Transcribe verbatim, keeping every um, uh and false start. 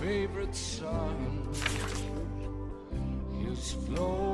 Favorite son, his flow.